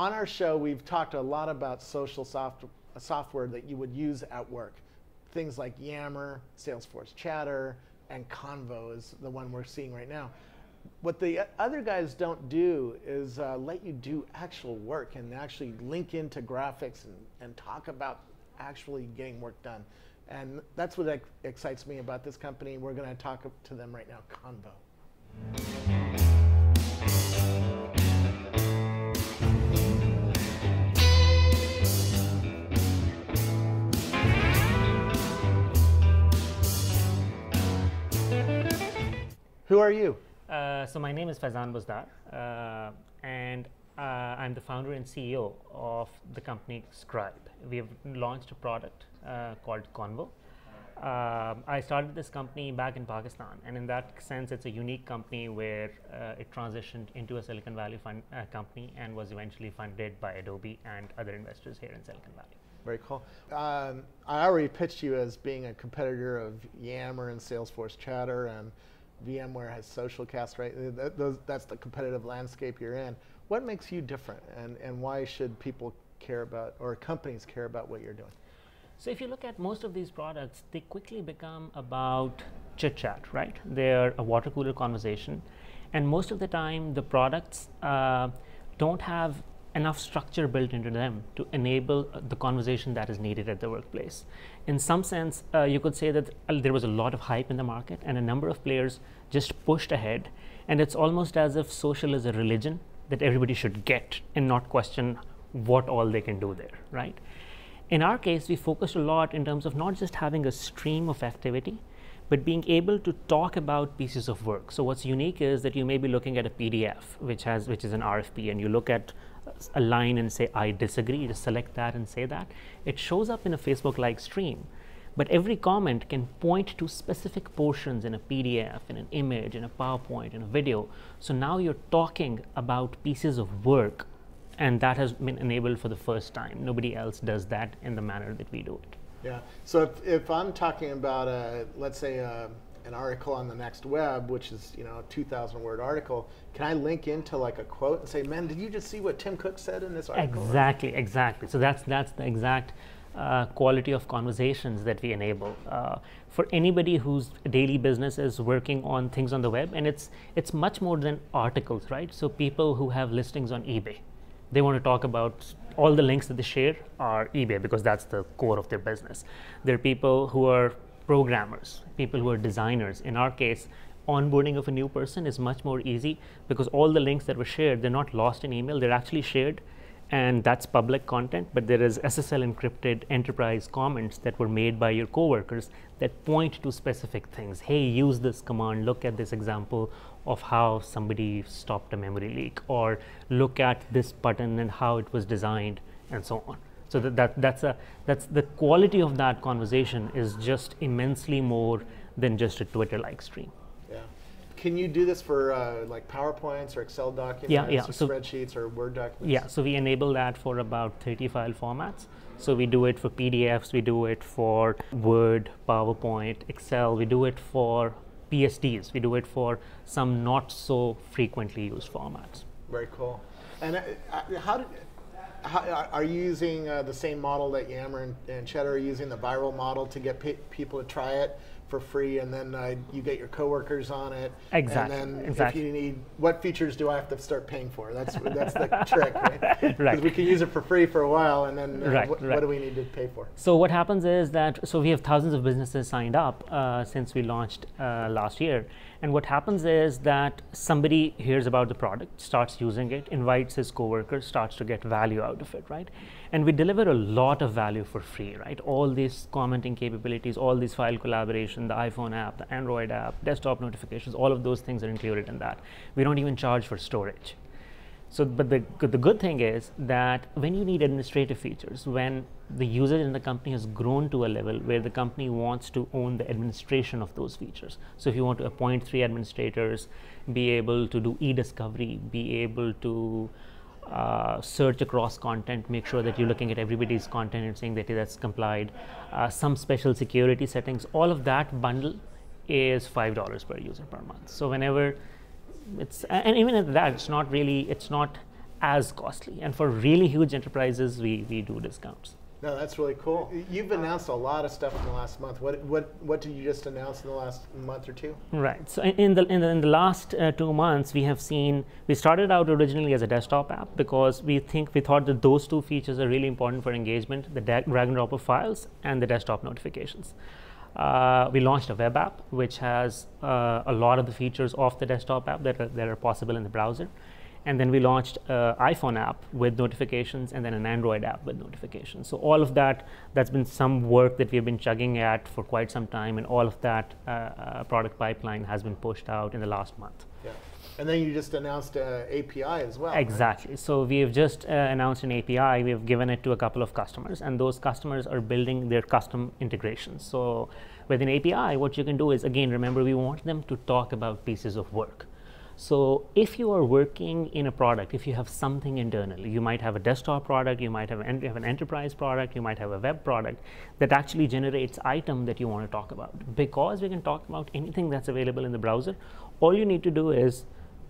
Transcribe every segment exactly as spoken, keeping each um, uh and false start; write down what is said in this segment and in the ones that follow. On our show, we've talked a lot about social soft, uh, software that you would use at work. Things like Yammer, Salesforce Chatter, and Convo is the one we're seeing right now. What the other guys don't do is uh, let you do actual work and actually link into graphics and, and talk about actually getting work done. And that's what ex- excites me about this company. We're going to talk to them right now, Convo. Who are you? Uh, so my name is Faizan Buzdar, uh, and uh, I'm the founder and C E O of the company Scrybe. We have launched a product uh, called Convo. Uh, I started this company back in Pakistan, and in that sense, it's a unique company where uh, it transitioned into a Silicon Valley fund, uh, company and was eventually funded by Adobe and other investors here in Silicon Valley. Very cool. Um, I already pitched you as being a competitor of Yammer and Salesforce Chatter, and VMware has Socialcast, right? That, those, that's the competitive landscape you're in. What makes you different, and, and why should people care about, or companies care about what you're doing? So if you look at most of these products, they quickly become about chit-chat, right? They're a water cooler conversation. And most of the time, the products uh, don't have enough structure built into them to enable uh, the conversation that is needed at the workplace. In some sense, uh, you could say that uh, there was a lot of hype in the market, and a number of players just pushed ahead. And it's almost as if social is a religion that everybody should get and not question what all they can do there, right? In our case, we focused a lot in terms of not just having a stream of activity, but being able to talk about pieces of work. So what's unique is that you may be looking at a P D F, which has which is an R F P, and you look at a line and say, I disagree, you just select that and say that. It shows up in a Facebook-like stream, but every comment can point to specific portions in a P D F, in an image, in a PowerPoint, in a video. So now you're talking about pieces of work, and that has been enabled for the first time. Nobody else does that in the manner that we do it. Yeah, so if, if I'm talking about, a, let's say, a, an article on the Next Web, which is, you know, a two thousand word article, can I link into like a quote and say, man, did you just see what Tim Cook said in this article? Exactly, right? Exactly. So that's, that's the exact uh, quality of conversations that we enable. Uh, for anybody whose daily business is working on things on the web, and it's, it's much more than articles, right? So people who have listings on eBay, they want to talk about all the links that they share are eBay because that's the core of their business. There are people who are programmers, people who are designers. In our case, onboarding of a new person is much more easy because all the links that were shared, they're not lost in email, they're actually shared, and that's public content, but there is S S L encrypted enterprise comments that were made by your coworkers that point to specific things. Hey, use this command, look at this example of how somebody stopped a memory leak, or look at this button and how it was designed, and so on. So that, that that's a that's the quality of that conversation is just immensely more than just a Twitter-like stream. Yeah. Can you do this for uh, like PowerPoints or Excel documents, yeah, yeah. or so, spreadsheets or Word documents? Yeah, so we enable that for about thirty file formats. So we do it for P D Fs, we do it for Word, PowerPoint, Excel, we do it for P S Ds, we do it for some not so frequently used formats. Very cool. And uh, uh, how did, how, are you using uh, the same model that Yammer and, and Cheddar are using, the viral model, to get pe people to try it for free, and then uh, you get your coworkers on it? Exactly. And then exactly. if you need, what features do I have to start paying for? That's that's the trick, right? Because right. we can use it for free for a while, and then uh, right, wh right. what do we need to pay for? So what happens is that, so we have thousands of businesses signed up uh, since we launched uh, last year. And what happens is that somebody hears about the product, starts using it, invites his coworkers, starts to get value out of it, right? And we deliver a lot of value for free, right? All these commenting capabilities, all these file collaboration, the iPhone app, the Android app, desktop notifications, all of those things are included in that. We don't even charge for storage. So, but the, the good thing is that when you need administrative features, when the user in the company has grown to a level where the company wants to own the administration of those features. So if you want to appoint three administrators, be able to do e-discovery, be able to uh, search across content, make sure that you're looking at everybody's content and saying that that's complied, uh, some special security settings, all of that bundle is five dollars per user per month. So whenever It's, and even at that, it's not really, it's not as costly. And for really huge enterprises, we, we do discounts. No, that's really cool. You've announced a lot of stuff in the last month. What what what did you just announce in the last month or two? Right. So in the in the, in the last uh, two months, we have seen we started out originally as a desktop app because we think we thought that those two features are really important for engagement: the drag and drop of files and the desktop notifications. Uh, we launched a web app which has uh, a lot of the features of the desktop app that are, that are possible in the browser. And then we launched an iPhone app with notifications and then an Android app with notifications. So all of that, that's been some work that we've been chugging at for quite some time, and all of that uh, uh, product pipeline has been pushed out in the last month. Yeah. And then you just announced an A P I as well. Exactly. Right? So we have just uh, announced an A P I. We have given it to a couple of customers, and those customers are building their custom integrations. So with an A P I, what you can do is, again, remember, we want them to talk about pieces of work. So if you are working in a product, if you have something internally, you might have a desktop product, you might have an, have an enterprise product, you might have a web product that actually generates item that you want to talk about. Because we can talk about anything that's available in the browser, all you need to do is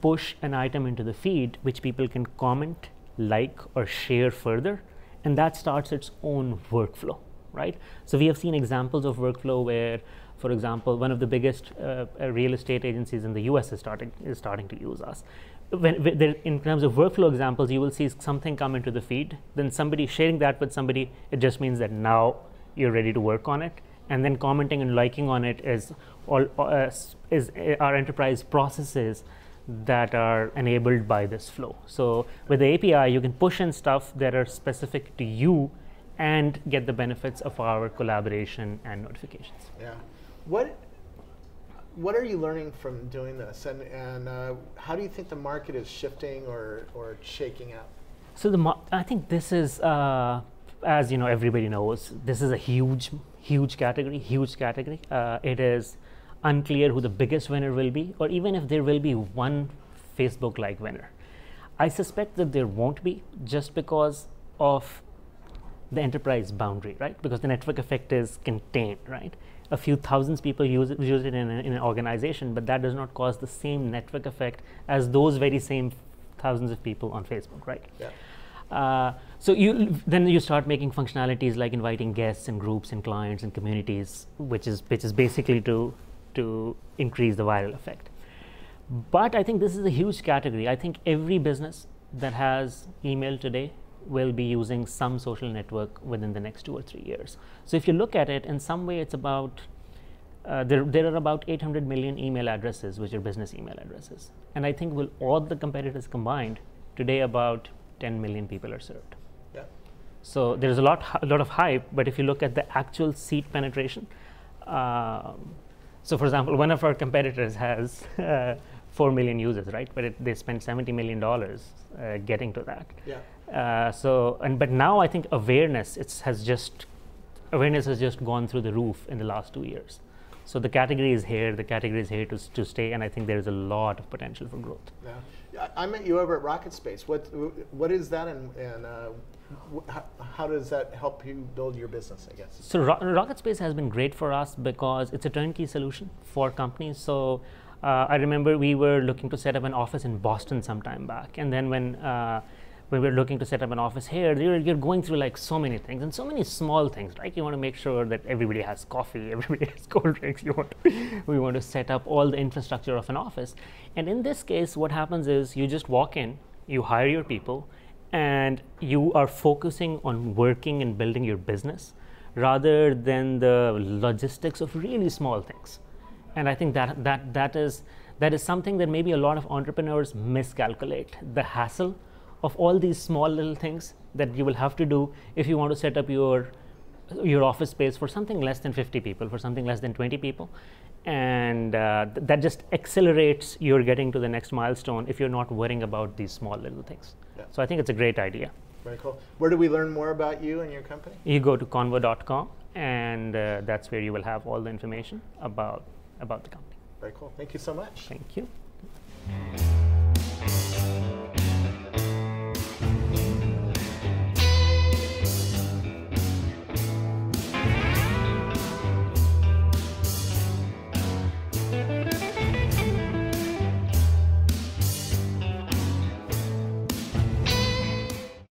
push an item into the feed, which people can comment, like, or share further, and that starts its own workflow, right? So we have seen examples of workflow where, for example, one of the biggest uh, real estate agencies in the U S is starting is starting to use us. When, when there, in terms of workflow examples, you will see something come into the feed, then somebody sharing that with somebody. It just means that now you're ready to work on it, and then commenting and liking on it is all uh, is our enterprise processes that are enabled by this flow. So with the A P I, you can push in stuff that are specific to you, and get the benefits of our collaboration and notifications. Yeah. What what are you learning from doing this, and, and uh, how do you think the market is shifting or, or shaking up? So the mar I think this is, uh, as you know, everybody knows, this is a huge, huge category, huge category. Uh, it is unclear who the biggest winner will be, or even if there will be one Facebook-like winner. I suspect that there won't be, just because of the enterprise boundary, right? Because the network effect is contained, right? A few thousands people use it, use it in, a, in an organization, but that does not cause the same network effect as those very same thousands of people on Facebook, right? Yeah. Uh, so you, then you start making functionalities like inviting guests and groups and clients and communities, which is, which is basically to, to increase the viral effect. But I think this is a huge category. I think every business that has email today will be using some social network within the next two or three years. So if you look at it, in some way it's about, uh, there, there are about eight hundred million email addresses, which are business email addresses. And I think with all the competitors combined, today about ten million people are served. Yeah. So there's a lot, a lot of hype, but if you look at the actual seat penetration, uh, so for example, one of our competitors has uh, four million users, right? But it, they spend seventy million dollars uh, getting to that. Yeah. Uh, so, and but now I think awareness it's has just awareness has just gone through the roof in the last two years. So the category is here. The category is here to to stay, and I think there is a lot of potential for growth. Yeah, I, I met you over at Rocket Space. What what is that, and and uh, how, how does that help you build your business? I guess. So Ro Rocket Space has been great for us because it's a turnkey solution for companies. So. Uh, I remember we were looking to set up an office in Boston some time back, and then when uh, when we were looking to set up an office here, you're, you're going through like so many things and so many small things, right? You want to make sure that everybody has coffee, everybody has cold drinks. You want to, we want to set up all the infrastructure of an office, and in this case, what happens is you just walk in, you hire your people, and you are focusing on working and building your business rather than the logistics of really small things. And I think that, that, that, is, that is something that maybe a lot of entrepreneurs miscalculate, the hassle of all these small little things that you will have to do if you want to set up your, your office space for something less than fifty people, for something less than twenty people. And uh, th that just accelerates your getting to the next milestone if you're not worrying about these small little things. Yeah. So I think it's a great idea. Very cool. Where do we learn more about you and your company? You go to convo dot com, and uh, that's where you will have all the information about about the company. Very cool. Thank you so much. Thank you.